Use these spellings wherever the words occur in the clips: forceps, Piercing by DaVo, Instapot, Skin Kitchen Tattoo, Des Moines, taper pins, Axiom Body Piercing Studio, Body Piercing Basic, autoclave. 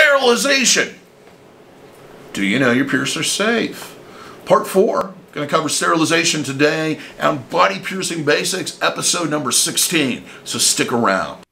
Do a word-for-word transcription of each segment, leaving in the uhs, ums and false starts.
sterilization. Do you know your piercer's safe? Part four, going to cover sterilization today on Body Piercing Basics, episode number sixteen. So stick around.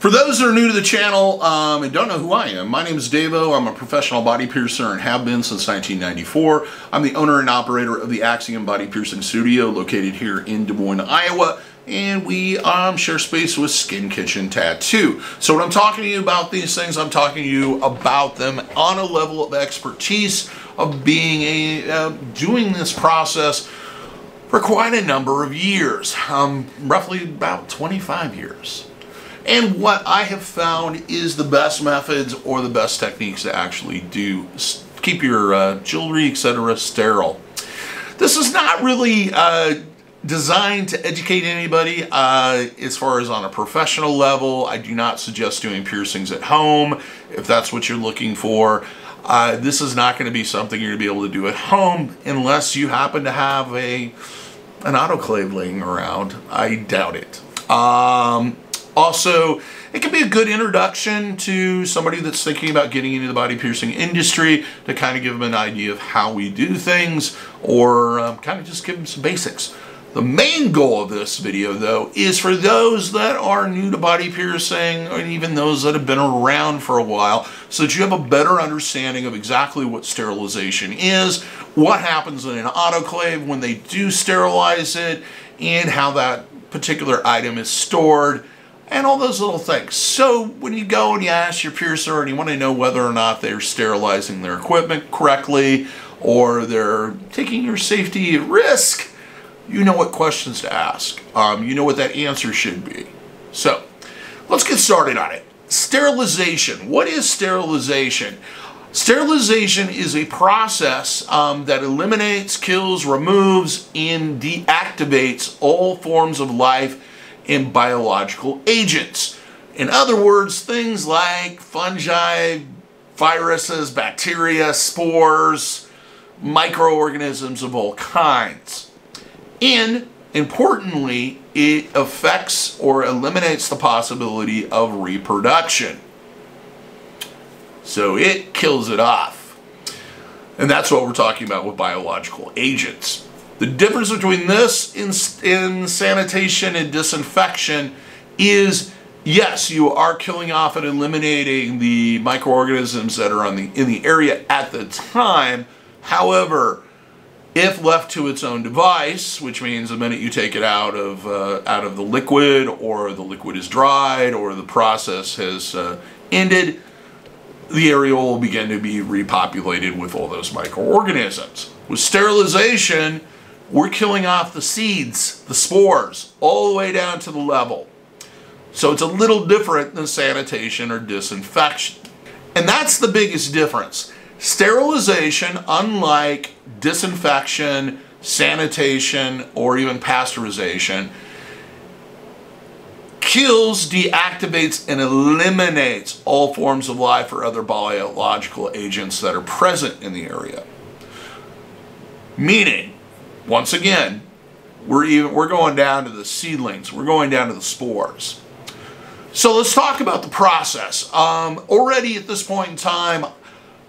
For those that are new to the channel um, and don't know who I am, my name is Davo. I'm a professional body piercer and have been since nineteen ninety-four. I'm the owner and operator of the Axiom Body Piercing Studio located here in Des Moines, Iowa. And we um, share space with Skin Kitchen Tattoo. So when I'm talking to you about these things, I'm talking to you about them on a level of expertise of being a, uh, doing this process for quite a number of years, um, roughly about twenty-five years. And what I have found is the best methods or the best techniques to actually do keep your uh, jewelry, et cetera, sterile. This is not really uh, designed to educate anybody uh, as far as on a professional level. I do not suggest doing piercings at home if that's what you're looking for. Uh, this is not going to be something you're going to be able to do at home unless you happen to have a an autoclave laying around. I doubt it. Um, Also, it can be a good introduction to somebody that's thinking about getting into the body piercing industry to kind of give them an idea of how we do things or um, kind of just give them some basics. The main goal of this video, though, is for those that are new to body piercing and even those that have been around for a while so that you have a better understanding of exactly what sterilization is, what happens in an autoclave when they do sterilize it, and how that particular item is stored, and all those little things. So when you go and you ask your piercer and you want to know whether or not they're sterilizing their equipment correctly or they're taking your safety at risk, you know what questions to ask. Um, you know what that answer should be. So let's get started on it. Sterilization. What is sterilization? Sterilization is a process um, that eliminates, kills, removes, and deactivates all forms of life and biological agents. In other words, things like fungi, viruses, bacteria, spores, microorganisms of all kinds. And importantly, it affects or eliminates the possibility of reproduction. So it kills it off. And that's what we're talking about with biological agents. The difference between this in, in sanitation and disinfection is, yes, you are killing off and eliminating the microorganisms that are on the, in the area at the time. However, if left to its own device, which means the minute you take it out of, uh, out of the liquid, or the liquid is dried, or the process has uh, ended, the area will begin to be repopulated with all those microorganisms. With sterilization, we're killing off the seeds, the spores, all the way down to the level. So it's a little different than sanitation or disinfection. And that's the biggest difference. Sterilization, unlike disinfection, sanitation, or even pasteurization, kills, deactivates, and eliminates all forms of life or other biological agents that are present in the area. Meaning, once again, we're even, we're going down to the seedlings. We're going down to the spores. So let's talk about the process. Um, already at this point in time,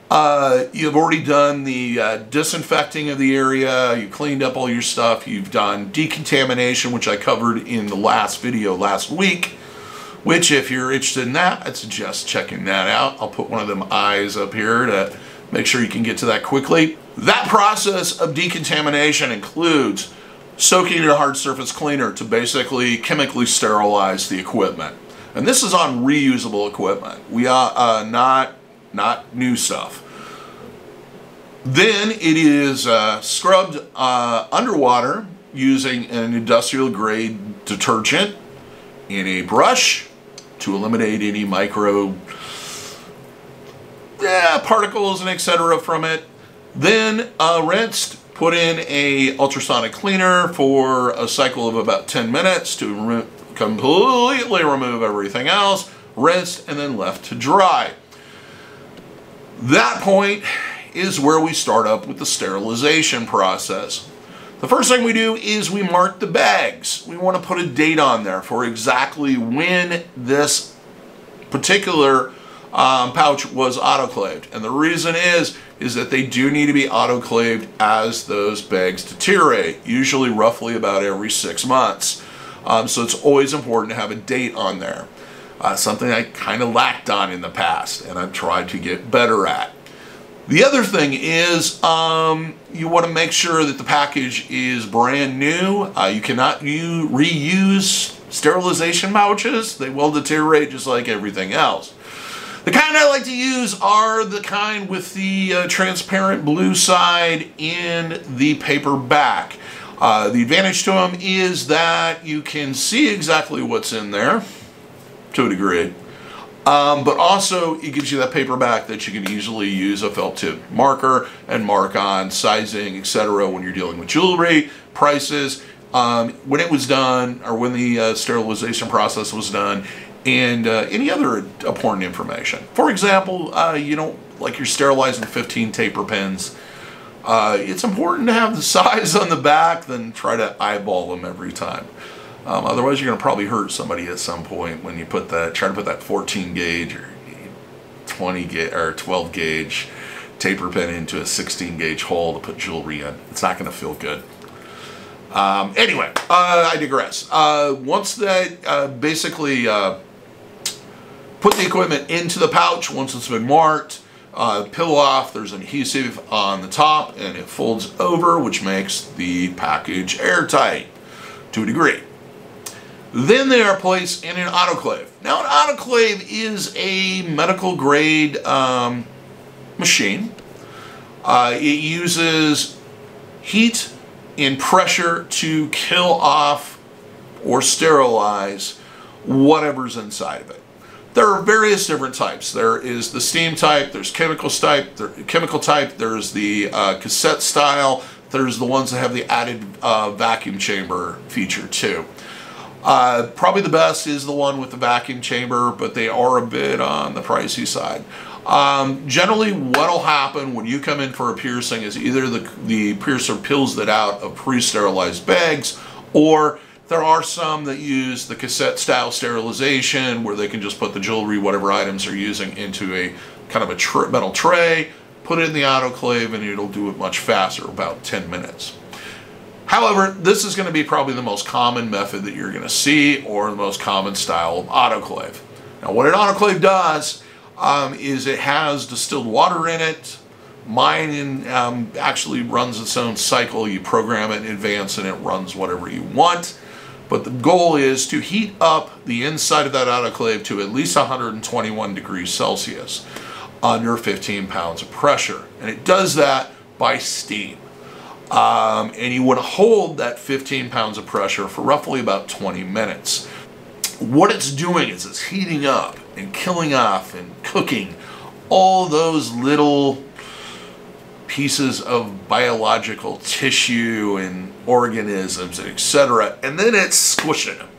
uh, you've already done the uh, disinfecting of the area. You cleaned up all your stuff. You've done decontamination, which I covered in the last video last week, which if you're interested in that, I'd suggest checking that out. I'll put one of them eyes up here to make sure you can get to that quickly. That process of decontamination includes soaking your hard surface cleaner to basically chemically sterilize the equipment. And this is on reusable equipment. We are uh, not, not new stuff. Then it is uh, scrubbed uh, underwater using an industrial grade detergent and a brush to eliminate any micro yeah, particles and et cetera from it. Then uh, rinsed, put in a ultrasonic cleaner for a cycle of about ten minutes to re completely remove everything else, rinsed, and then left to dry. That point is where we start up with the sterilization process. The first thing we do is we mark the bags. We want to put a date on there for exactly when this particular um, pouch was autoclaved. And the reason is, is that they do need to be autoclaved as those bags deteriorate, usually roughly about every six months. Um, so it's always important to have a date on there. Uh, something I kind of lacked on in the past and I've tried to get better at. The other thing is um, you want to make sure that the package is brand new. Uh, you cannot u- reuse sterilization pouches. They will deteriorate just like everything else. The kind I like to use are the kind with the uh, transparent blue side in the paper back. Uh, the advantage to them is that you can see exactly what's in there to a degree. Um, but also it gives you that paper back that you can easily use a felt tip marker and mark on sizing, et cetera when you're dealing with jewelry, prices, um, when it was done or when the uh, sterilization process was done, and uh, any other important information. For example, uh, you know, like you're sterilizing fifteen taper pins. Uh, it's important to have the size on the back, then try to eyeball them every time. Um, otherwise, you're going to probably hurt somebody at some point when you put that, try to put that fourteen gauge or twenty gauge or twelve gauge taper pin into a sixteen gauge hole to put jewelry in. It's not going to feel good. Um, anyway, uh, I digress. Uh, once that uh, basically uh, put the equipment into the pouch, once it's been marked, uh, peel off. There's an adhesive on the top, and it folds over, which makes the package airtight to a degree. Then they are placed in an autoclave. Now, an autoclave is a medical grade um, machine. Uh, it uses heat and pressure to kill off or sterilize whatever's inside of it. There are various different types. There is the steam type, there's chemicals type, there, chemical type, there's the uh, cassette style, there's the ones that have the added uh, vacuum chamber feature too. Uh, probably the best is the one with the vacuum chamber, but they are a bit on the pricey side. Um, generally, what'll happen when you come in for a piercing is either the, the piercer peels that out of pre-sterilized bags, or there are some that use the cassette style sterilization where they can just put the jewelry, whatever items they're using, into a kind of a tr- metal tray, put it in the autoclave, and it'll do it much faster, about ten minutes. However, this is going to be probably the most common method that you're going to see, or the most common style of autoclave. Now, what an autoclave does um, is it has distilled water in it. Mine in, um, actually runs its own cycle. You program it in advance and it runs whatever you want. But the goal is to heat up the inside of that autoclave to at least one hundred twenty-one degrees Celsius under fifteen pounds of pressure. And it does that by steam. Um, and you want to hold that fifteen pounds of pressure for roughly about twenty minutes. What it's doing is it's heating up and killing off and cooking all those little pieces of biological tissue and organisms, et cetera. And then it's squishing them.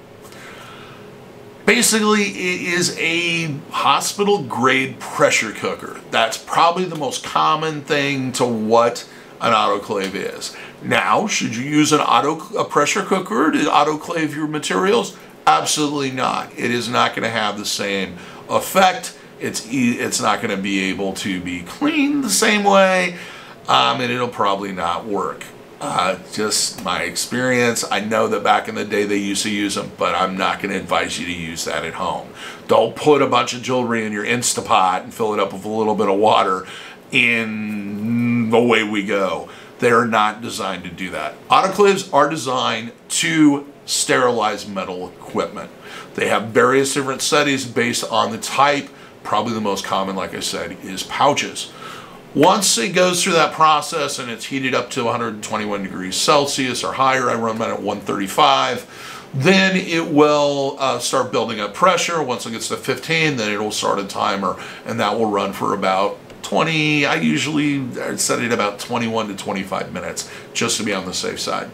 Basically, it is a hospital-grade pressure cooker. That's probably the most common thing to what an autoclave is. Now, should you use an auto a pressure cooker to autoclave your materials? Absolutely not. It is not going to have the same effect. It's e it's not going to be able to be cleaned the same way, um, and it'll probably not work. Uh, just my experience. I know that back in the day they used to use them, but I'm not going to advise you to use that at home. Don't put a bunch of jewelry in your Instapot and fill it up with a little bit of water in the way we go. They're not designed to do that. Autoclaves are designed to sterilize metal equipment. They have various different settings based on the type. Probably the most common, like I said, is pouches. Once it goes through that process and it's heated up to one hundred twenty-one degrees Celsius or higher, I run mine at one thirty-five, then it will uh, start building up pressure. Once it gets to fifteen, then it'll start a timer, and that will run for about twenty, I usually set it about twenty-one to twenty-five minutes just to be on the safe side.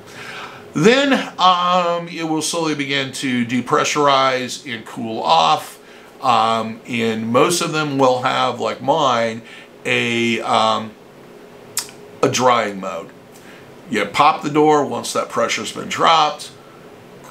Then um, it will slowly begin to depressurize and cool off. Um, and most of them will have, like mine, a, um, a drying mode. You pop the door once that pressure's been dropped,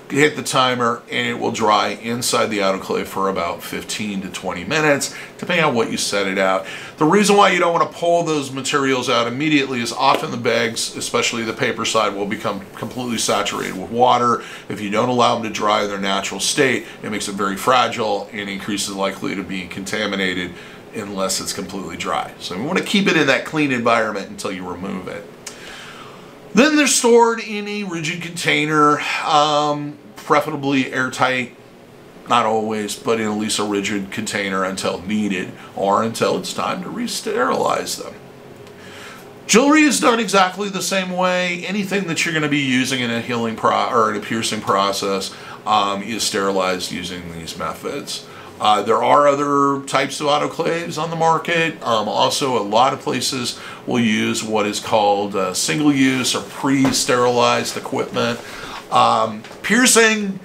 hit the timer, and it will dry inside the autoclave for about fifteen to twenty minutes, depending on what you set it out. The reason why you don't want to pull those materials out immediately is often the bags, especially the paper side, will become completely saturated with water. If you don't allow them to dry in their natural state, it makes it very fragile and increases the likelihood of being contaminated unless it's completely dry. So we want to keep it in that clean environment until you remove it. Then they're stored in a rigid container, um, preferably airtight, not always, but in at least a rigid container until needed or until it's time to re-sterilize them. Jewelry is done exactly the same way. Anything that you're going to be using in a healing pro or in a piercing process um, is sterilized using these methods. Uh, there are other types of autoclaves on the market. Um, also, a lot of places will use what is called uh, single-use or pre-sterilized equipment. Um, piercing,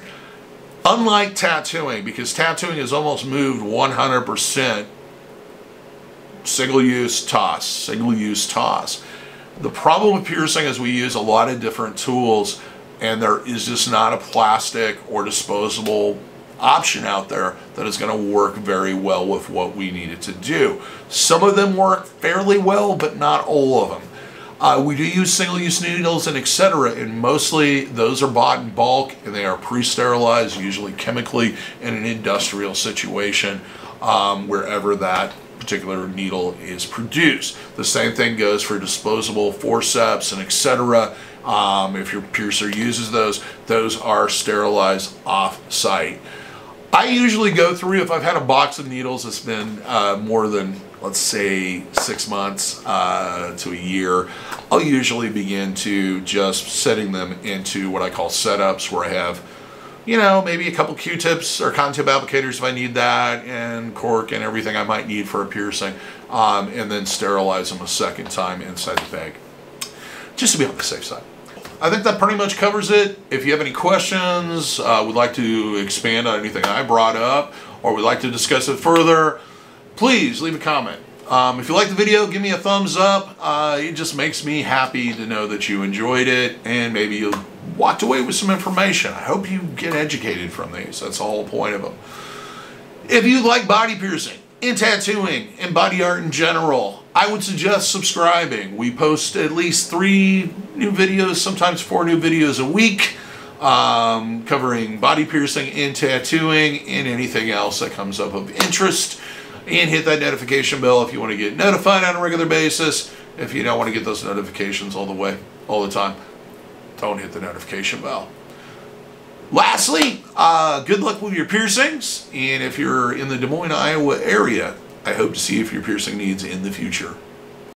unlike tattooing, because tattooing has almost moved one hundred percent single-use toss, single-use toss. The problem with piercing is we use a lot of different tools, and there is just not a plastic or disposable option out there that is going to work very well with what we needed to do. Some of them work fairly well, but not all of them. Uh, we do use single-use needles and et cetera, and mostly those are bought in bulk and they are pre-sterilized, usually chemically in an industrial situation, um, wherever that particular needle is produced. The same thing goes for disposable forceps and et cetera. Um, if your piercer uses those, those are sterilized off-site. I usually go through, if I've had a box of needles that's been uh, more than, let's say, six months uh, to a year, I'll usually begin to just setting them into what I call setups, where I have, you know, maybe a couple Q-tips or cotton-tip applicators if I need that, and cork and everything I might need for a piercing, um, and then sterilize them a second time inside the bag, just to be on the safe side. I think that pretty much covers it. If you have any questions, uh, would like to expand on anything I brought up, or would like to discuss it further, please leave a comment. Um, if you like the video, give me a thumbs up. Uh, it just makes me happy to know that you enjoyed it, and maybe you walked away with some information. I hope you get educated from these. That's the whole point of them. If you like body piercing and tattooing and body art in general, I would suggest subscribing. We post at least three new videos, sometimes four new videos a week, um, covering body piercing and tattooing and anything else that comes up of interest. And hit that notification bell if you want to get notified on a regular basis. If you don't want to get those notifications all the way, all the time, don't hit the notification bell. Lastly, uh, good luck with your piercings. And if you're in the Des Moines, Iowa area, I hope to see you for your piercing needs in the future.